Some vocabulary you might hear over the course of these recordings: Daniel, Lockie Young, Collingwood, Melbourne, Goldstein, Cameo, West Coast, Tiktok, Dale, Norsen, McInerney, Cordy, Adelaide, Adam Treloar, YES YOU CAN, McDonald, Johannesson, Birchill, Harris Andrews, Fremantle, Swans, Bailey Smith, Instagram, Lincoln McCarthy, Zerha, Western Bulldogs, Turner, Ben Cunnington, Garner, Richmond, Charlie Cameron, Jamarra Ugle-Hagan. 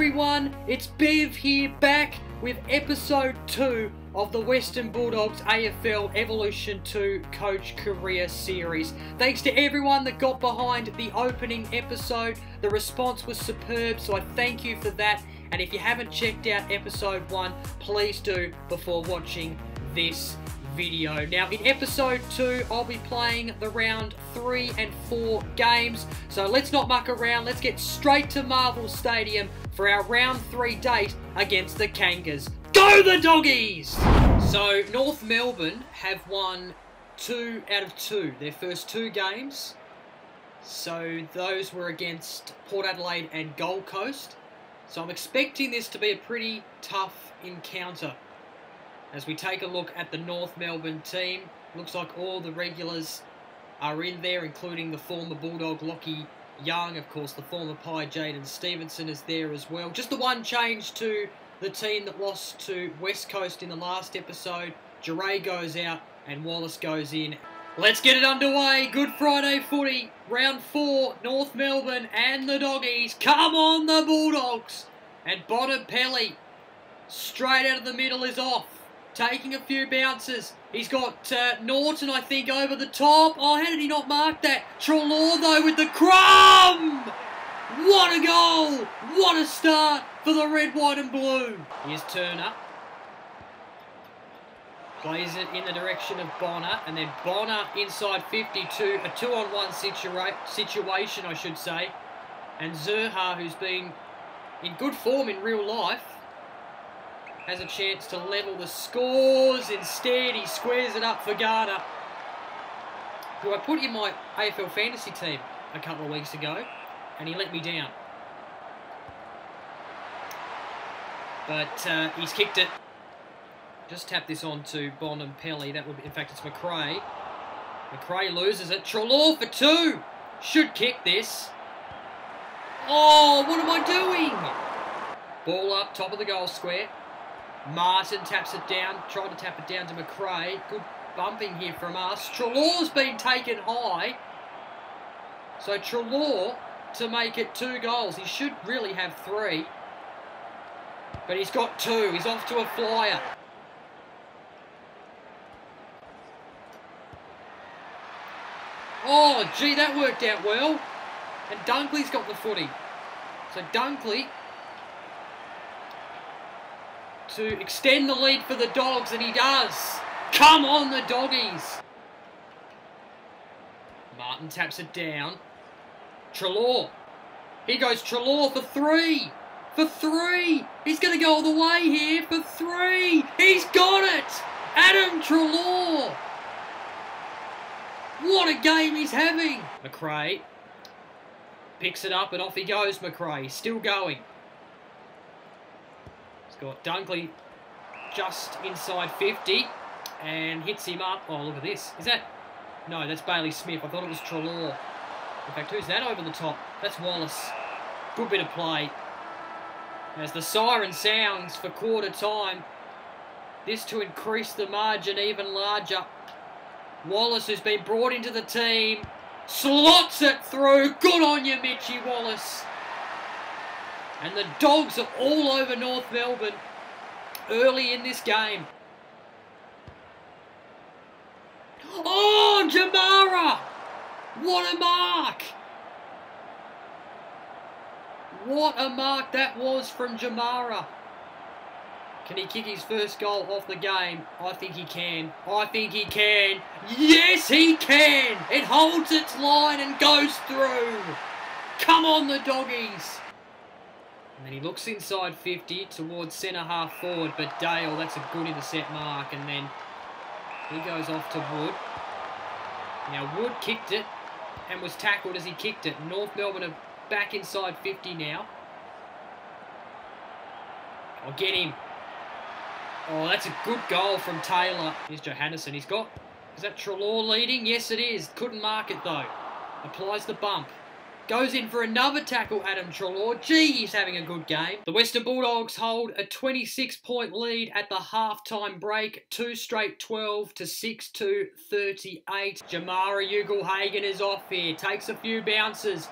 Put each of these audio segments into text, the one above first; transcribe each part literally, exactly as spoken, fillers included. everyone, it's Bev here, back with episode two of the Western Bulldogs A F L Evolution two Coach Career Series. Thanks to everyone that got behind the opening episode. The response was superb, so I thank you for that. And if you haven't checked out episode one, please do before watching this video. Now, in episode two, I'll be playing the round three and four games. So let's not muck around. Let's get straight to Marvel Stadium for our round three date against the Kangas. Go the Doggies! So, North Melbourne have won two out of two, their first two games. So, those were against Port Adelaide and Gold Coast. So, I'm expecting this to be a pretty tough encounter. As we take a look at the North Melbourne team, looks like all the regulars are in there, including the former Bulldog Lockie Young. Of course, the former Pie Jaidyn Stephenson is there as well. Just the one change to the team that lost to West Coast in the last episode. Jarryd goes out and Wallis goes in. Let's get it underway. Good Friday footy. Round four, North Melbourne and the Doggies. Come on, the Bulldogs. And Bontempelli, straight out of the middle, is off. Taking a few bounces. He's got uh, Naughton, I think, over the top. Oh, how did he not mark that? Treloar, though, with the crumb! What a goal! What a start for the red, white and blue. Here's Turner. Plays it in the direction of Bonner. And then Bonner inside fifty-two. A two-on-one situa situation, I should say. And Zerha, who's been in good form in real life, has a chance to level the scores. Instead, he squares it up for Garner, who I put in my A F L fantasy team a couple of weeks ago, and he let me down. But uh, he's kicked it. Just tap this on to Bontempelli. That would be, in fact, it's McCrae. McCrae loses it. Treloar for two. Should kick this. Oh, what am I doing? Ball up, top of the goal square. Martin taps it down, tried to tap it down to McCrae. Good bumping here from us. Treloar's been taken high. So Treloar to make it two goals. He should really have three. But he's got two. He's off to a flyer. Oh, gee, that worked out well. And Dunkley's got the footy. So Dunkley to extend the lead for the Dogs, and he does. Come on, the Doggies. Martin taps it down. Treloar. Here goes Treloar for three. For three. He's going to go all the way here for three. He's got it. Adam Treloar. What a game he's having. McCrae picks it up, and off he goes, McCrae. Still going. Got Dunkley just inside fifty and hits him up. Oh, look at this. Is that? No, that's Bailey Smith. I thought it was Treloar. In fact, who's that over the top? That's Wallis. Good bit of play. As the siren sounds for quarter time, this to increase the margin even larger. Wallis, who's been brought into the team, slots it through. Good on you, Mitchie Wallis. And the Dogs are all over North Melbourne early in this game. Oh, Jamarra! What a mark! What a mark that was from Jamarra. Can he kick his first goal off the game? I think he can. I think he can. Yes, he can! It holds its line and goes through. Come on, the Doggies. And then he looks inside fifty towards centre half forward, but Dale, that's a good intercept mark. And then he goes off to Wood. Now Wood kicked it and was tackled as he kicked it. North Melbourne are back inside fifty now. I'll get him. Oh, that's a good goal from Taylor. Here's Johannesson. He's got, is that Treloar leading? Yes, it is. Couldn't mark it though. Applies the bump. Goes in for another tackle, Adam Treloar. Gee, he's having a good game. The Western Bulldogs hold a twenty-six point lead at the halftime break. Two straight twelve to six two thirty-eight. Jamarra Ugle-Hagan is off here. Takes a few bounces.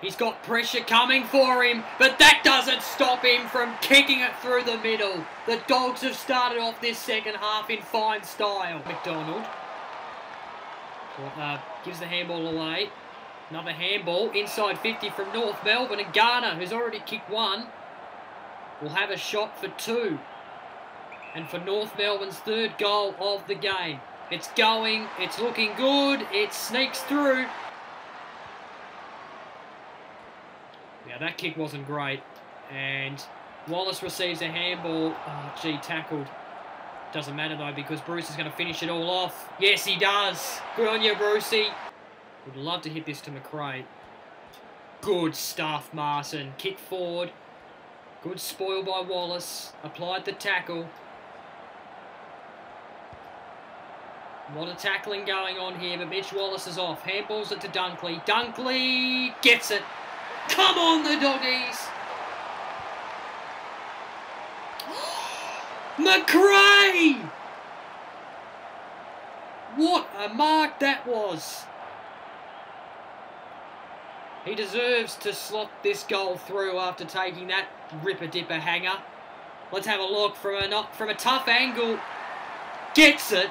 He's got pressure coming for him, but that doesn't stop him from kicking it through the middle. The Dogs have started off this second half in fine style. McDonald uh, gives the handball away. Another handball inside fifty from North Melbourne, and Garner, who's already kicked one, will have a shot for two. And for North Melbourne's third goal of the game. It's going, it's looking good, it sneaks through. Now that kick wasn't great, and Wallis receives a handball. Oh, gee, tackled. Doesn't matter though, because Bruce is going to finish it all off. Yes, he does. Good on you, Brucey. Would love to hit this to McCrae. Good stuff, Martin. Kick forward. Good spoil by Wallis. Applied the tackle. A lot of tackling going on here, but Mitch Wallis is off. Handballs it to Dunkley. Dunkley gets it. Come on, the Doggies! McCrae! What a mark that was. He deserves to slot this goal through after taking that ripper-dipper hanger. Let's have a look from a, not, from a tough angle. Gets it.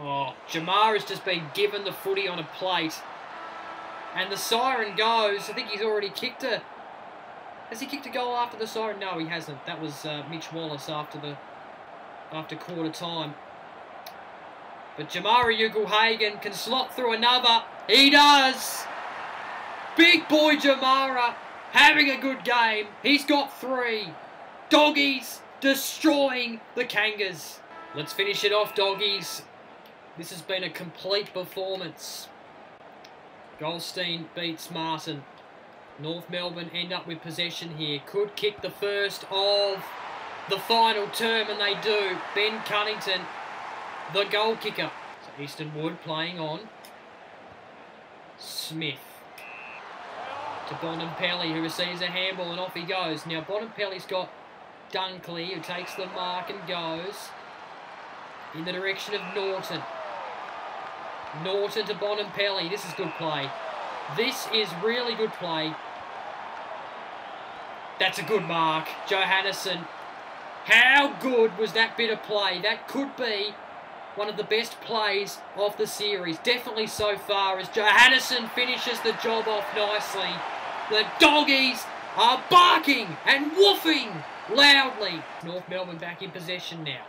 Oh, Jamarra's just been given the footy on a plate. And the siren goes. I think he's already kicked a... Has he kicked a goal after the siren? No, he hasn't. That was uh, Mitch Wallis after the after quarter time. But Jamarra Ugle-Hagan can slot through another. He does. Big boy Jamarra having a good game. He's got three. Doggies destroying the Kangas. Let's finish it off, Doggies. This has been a complete performance. Goldstein beats Martin. North Melbourne end up with possession here. Could kick the first of the final term, and they do. Ben Cunnington, the goal kicker. So Easton Wood playing on. Smith to Bontempelli, who receives a handball, and off he goes. Now Bontempelli's got Dunkley, who takes the mark and goes in the direction of Naughton. Naughton to Bontempelli. This is good play. This is really good play. That's a good mark. Johannesson. How good was that bit of play? That could be one of the best plays of the series. Definitely so far, as Johannesson finishes the job off nicely. The Doggies are barking and woofing loudly. North Melbourne back in possession now.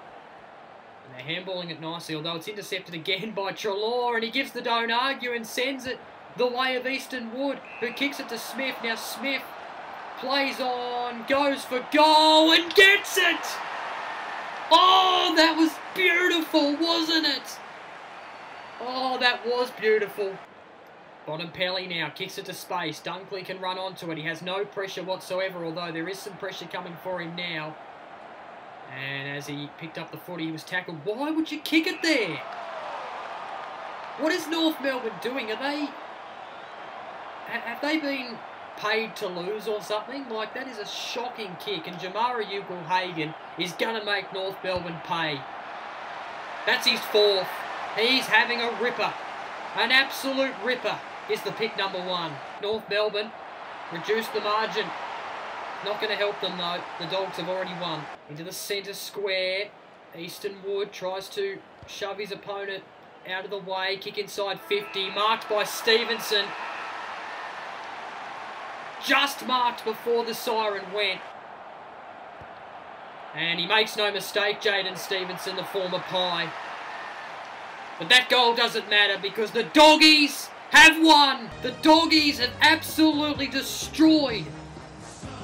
They're handballing it nicely, although it's intercepted again by Treloar, and he gives the don't argue and sends it the way of Easton Wood, who kicks it to Smith. Now Smith plays on, goes for goal, and gets it! Oh, that was beautiful, wasn't it? Oh, that was beautiful. Bontempelli now kicks it to space. Dunkley can run onto it. He has no pressure whatsoever, although there is some pressure coming for him now. And as he picked up the footy, he was tackled. Why would you kick it there? What is North Melbourne doing? Are they... Have they been paid to lose or something? Like, that is a shocking kick. And Jamarra Ugle-Hagan is going to make North Melbourne pay. That's his fourth. He's having a ripper. An absolute ripper is the pick number one. North Melbourne reduced the margin. Not going to help them though. The Dogs have already won. Into the centre square. Easton Wood tries to shove his opponent out of the way. Kick inside fifty. Marked by Stephenson. Just marked before the siren went. And he makes no mistake, Jaidyn Stephenson, the former Pie. But that goal doesn't matter, because the Doggies have won. The Doggies have absolutely destroyed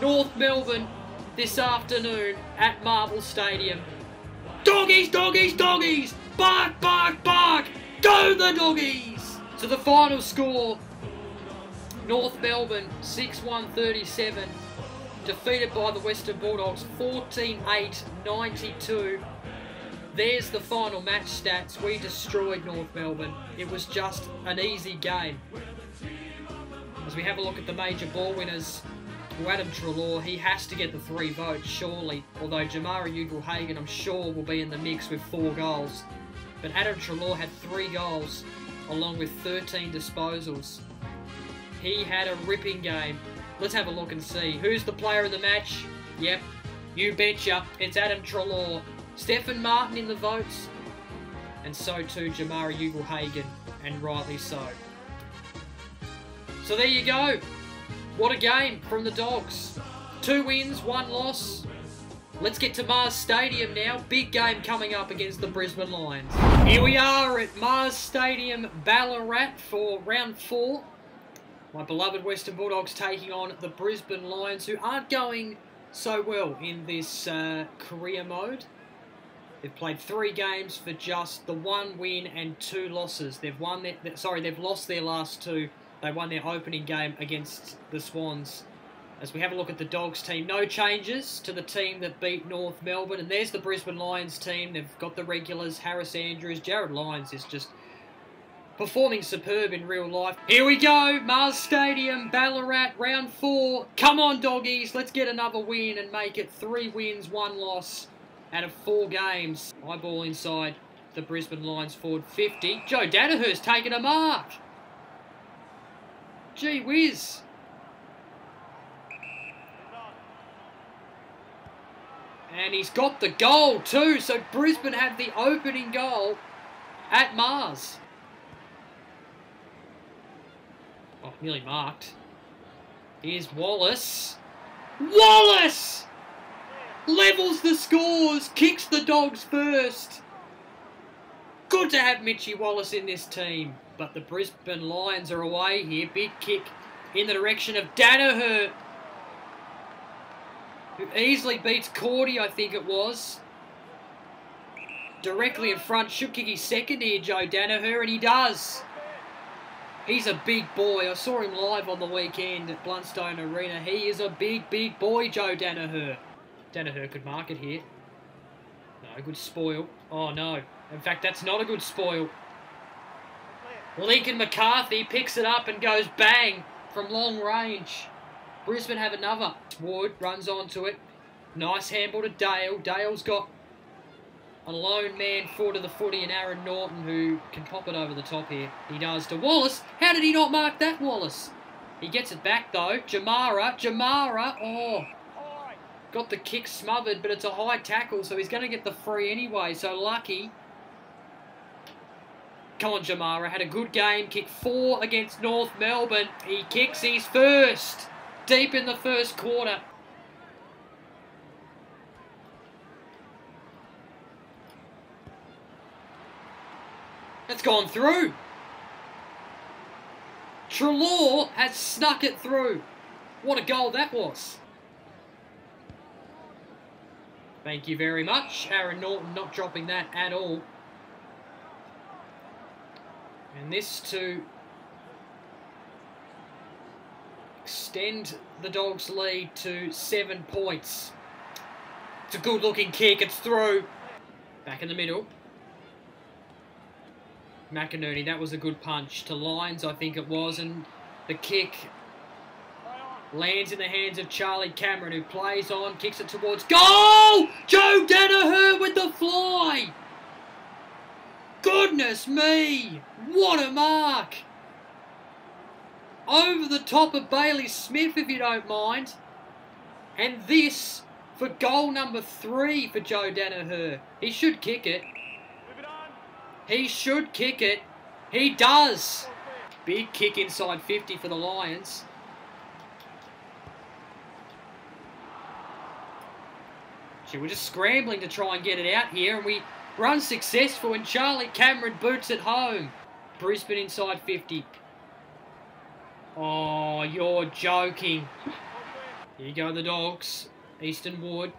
North Melbourne this afternoon at Marvel Stadium. Doggies, Doggies, Doggies! Bark, bark, bark! Go the Doggies! So the final score, North Melbourne six one thirty-seven, defeated by the Western Bulldogs fourteen eight ninety-two. There's the final match stats. We destroyed North Melbourne. It was just an easy game. As we have a look at the major ball winners, well, Adam Treloar, he has to get the three votes, surely. Although Jamarra Ugle-Hagan, I'm sure, will be in the mix with four goals. But Adam Treloar had three goals along with thirteen disposals. He had a ripping game. Let's have a look and see. Who's the player of the match? Yep, you betcha. It's Adam Treloar. Stephen Martin in the votes. And so too Jamarra Ugle-Hagan, and rightly so. So there you go. What a game from the Dogs. Two wins, one loss. Let's get to Mars Stadium now. Big game coming up against the Brisbane Lions. Here we are at Mars Stadium, Ballarat, for round four. My beloved Western Bulldogs taking on the Brisbane Lions, who aren't going so well in this uh, career mode. They've played three games for just the one win and two losses. They've won their, sorry, they've lost their last two. They won their opening game against the Swans. As we have a look at the Dogs team, no changes to the team that beat North Melbourne. And there's the Brisbane Lions team. They've got the regulars, Harris Andrews. Jarryd Lyons is just performing superb in real life. Here we go, Mars Stadium, Ballarat, round four. Come on, doggies, let's get another win and make it three wins, one loss out of four games. High ball inside the Brisbane Lions forward fifty. Joe Danaher's taking a mark. Gee whiz. And he's got the goal too, so Brisbane have the opening goal at Mars. Oh, nearly marked. Here's Wallis. Wallis! Levels the scores, kicks the Dogs first. Good to have Mitchie Wallis in this team, but the Brisbane Lions are away here. Big kick in the direction of Danaher, who easily beats Cordy, I think it was. Directly in front, should kick his second here, Joe Danaher, and he does. He's a big boy. I saw him live on the weekend at Blundstone Arena. He is a big, big boy, Joe Danaher. Danaher could mark it here. No, good spoil. Oh, no. In fact, that's not a good spoil. Lincoln McCarthy picks it up and goes bang from long range. Brisbane have another. Wood runs onto it. Nice handball to Dale. Dale's got a lone man forward to the footy and Aaron Naughton, who can pop it over the top here. He does to Wallis. How did he not mark that, Wallis? He gets it back, though. Jamarra. Jamarra. Oh. Got the kick smothered, but it's a high tackle, so he's going to get the free anyway. So lucky. Come on, Jamarra. Had a good game. Kick four against North Melbourne. He kicks his first. Deep in the first quarter. It's gone through. Treloar has snuck it through. What a goal that was. Thank you very much. Aaron Naughton not dropping that at all. And this to extend the Dogs' lead to seven points. It's a good-looking kick. It's through. Back in the middle. McInerney, that was a good punch. To Lyons, I think it was. And the kick lands in the hands of Charlie Cameron, who plays on, kicks it towards goal! Joe Danaher with the fly! Goodness me! What a mark! Over the top of Bailey Smith, if you don't mind. And this for goal number three for Joe Danaher. He should kick it. He should kick it. He does. Big kick inside fifty for the Lions. Gee, we're just scrambling to try and get it out here, and we were unsuccessful, and Charlie Cameron boots it home. Brisbane inside fifty. Oh, you're joking. Here you go, the Dogs. Easton Wood.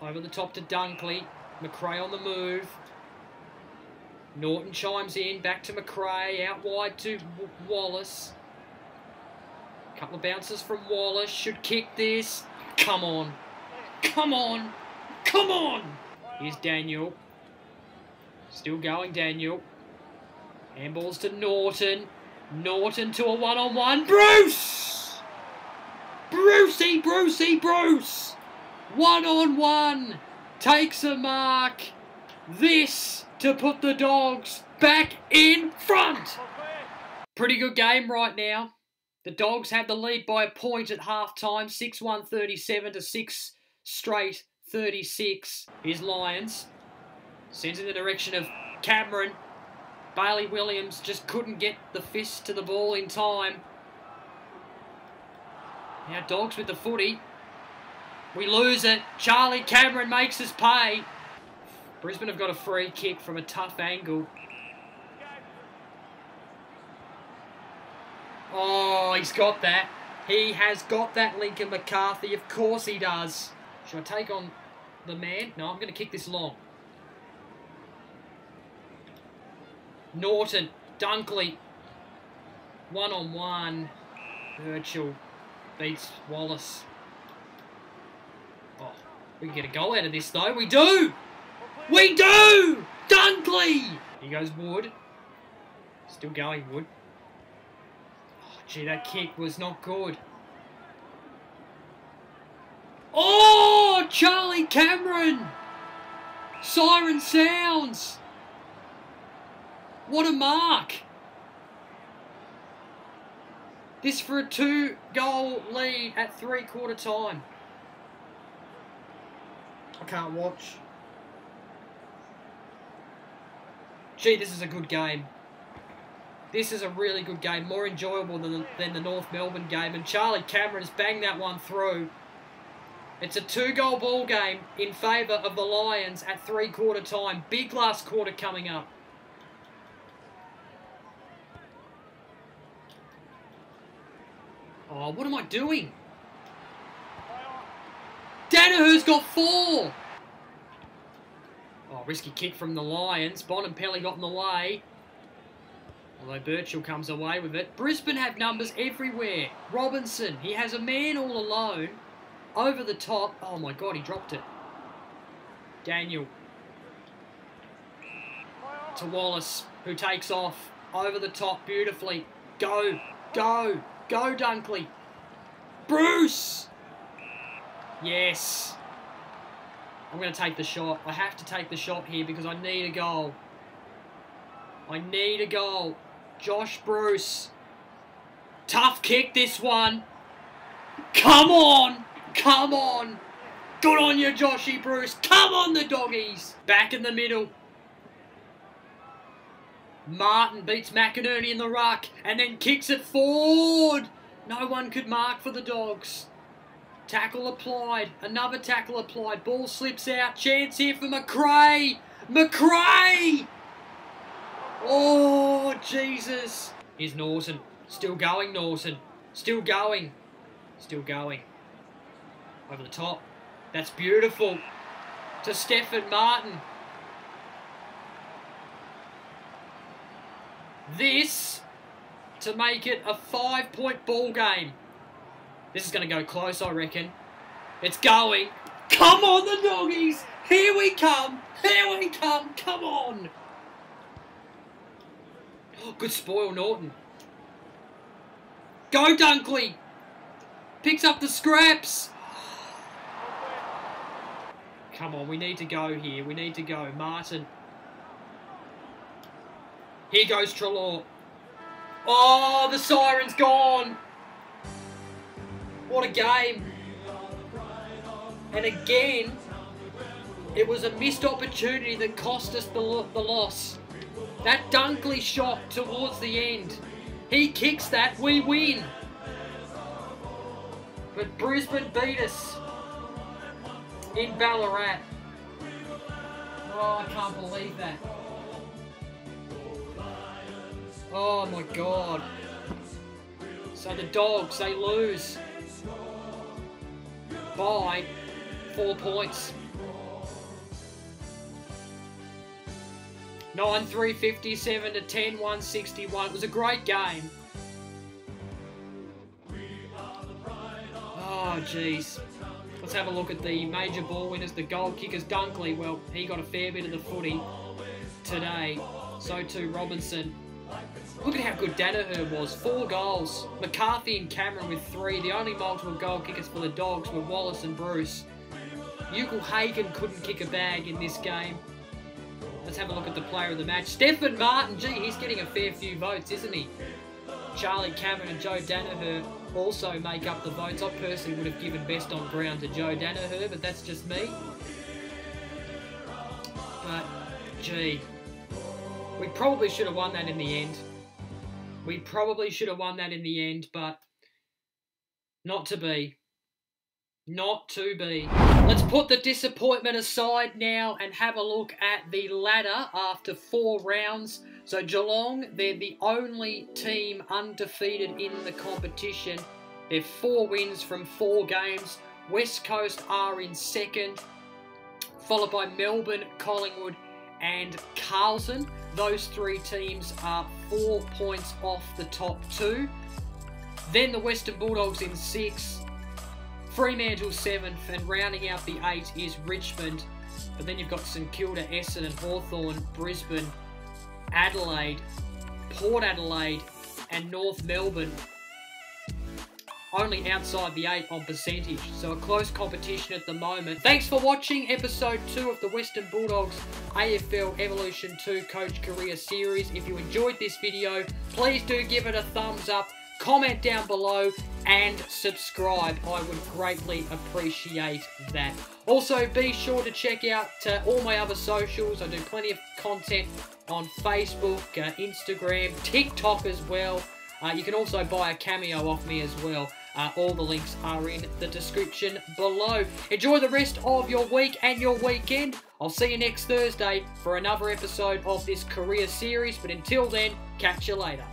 Over the top to Dunkley. McCrae on the move. Naughton chimes in. Back to McCrae. Out wide to Wallis. Couple of bounces from Wallis. Should kick this. Come on. Come on. Come on. Here's Daniel. Still going, Daniel. Handballs to Naughton. Naughton to a one-on-one. Bruce! Brucey, Brucey, Bruce! One-on-one. Takes a mark. this to put the Dogs back in front. Pretty good game right now. The Dogs had the lead by a point at half-time, six one thirty-seven to six straight thirty-six. Here's Lyons. Sends in the direction of Cameron. Bailey Williams just couldn't get the fist to the ball in time. Now Dogs with the footy. We lose it. Charlie Cameron makes us pay. Brisbane have got a free kick from a tough angle. Oh, he's got that. He has got that, Lincoln McCarthy. Of course he does. Should I take on the man? No, I'm going to kick this long. Naughton. Dunkley. One-on-one. Birchill beats Wallis. Oh, we can get a goal out of this, though. We do! We do! Dunkley! Here goes Wood. Still going, Wood. Gee, that kick was not good. Oh, Charlie Cameron! Siren sounds! What a mark! This for a two-goal lead at three-quarter time. I can't watch. Gee, this is a good game. This is a really good game, more enjoyable than, than the North Melbourne game. And Charlie Cameron's banged that one through. It's a two-goal ball game in favour of the Lions at three-quarter time. Big last quarter coming up. Oh, what am I doing? Danaher's got four! Oh, risky kick from the Lions. Bontempelli got in the way. Although Birchill comes away with it. Brisbane have numbers everywhere. Robinson, he has a man all alone. Over the top. Oh my God, he dropped it. Daniel. To Wallis, who takes off. Over the top, beautifully. Go, go, go Dunkley. Bruce! Yes. I'm going to take the shot. I have to take the shot here because I need a goal. I need a goal. Josh Bruce. Tough kick, this one. Come on. Come on. Good on you, Joshy Bruce. Come on, the Doggies. Back in the middle. Martin beats McInerney in the ruck and then kicks it forward. No one could mark for the Dogs. Tackle applied. Another tackle applied. Ball slips out. Chance here for McCrae. McCrae. Oh, Jesus. Here's Norsen. Still going, Norsen. Still going. Still going. Over the top. That's beautiful. To Stephen Martin. This to make it a five-point ball game. This is going to go close, I reckon. It's going. Come on, the Doggies. Here we come. Here we come. Come on. Oh, good spoil, Naughton. Go, Dunkley. Picks up the scraps. Come on, we need to go here. We need to go. Martin. Here goes Treloar. Oh, the siren's gone. What a game. And again, it was a missed opportunity that cost us the, lo the loss. That Dunkley shot towards the end. He kicks that, we win. But Brisbane beat us in Ballarat. Oh, I can't believe that. Oh my God. So the Dogs, they lose by four points. nine three fifty-seven to ten one sixty-one. It was a great game. Oh, jeez. Let's have a look at the major ball winners. The goal kickers, Dunkley. Well, he got a fair bit of the footy today. So too Robinson. Look at how good Danaher was. Four goals. McCarthy and Cameron with three. The only multiple goal kickers for the Dogs were Wallis and Bruce. Ugle-Hagan couldn't kick a bag in this game. Let's have a look at the player of the match. Stephen Martin, gee, he's getting a fair few votes, isn't he? Charlie Cameron and Joe Danaher also make up the votes. I personally would have given best on ground to Joe Danaher, but that's just me. But, gee, we probably should have won that in the end. We probably should have won that in the end, but not to be. Not to be. Let's put the disappointment aside now and have a look at the ladder after four rounds. So Geelong, they're the only team undefeated in the competition. They're four wins from four games. West Coast are in second, followed by Melbourne, Collingwood and Carlton. Those three teams are four points off the top two. Then the Western Bulldogs in six, Fremantle seventh, and rounding out the eight is Richmond. But then you've got St Kilda, Essendon, Hawthorn, Brisbane, Adelaide, Port Adelaide and North Melbourne only outside the eight on percentage. So a close competition at the moment. Thanks for watching episode two of the Western Bulldogs A F L Evolution two Coach Career Series. If you enjoyed this video, please do give it a thumbs up, comment down below and subscribe. I would greatly appreciate that. Also, be sure to check out uh, all my other socials. I do plenty of content on Facebook, uh, Instagram, TikTok as well. Uh, you can also buy a cameo off me as well. Uh, all the links are in the description below. Enjoy the rest of your week and your weekend. I'll see you next Thursday for another episode of this career series. But until then, catch you later.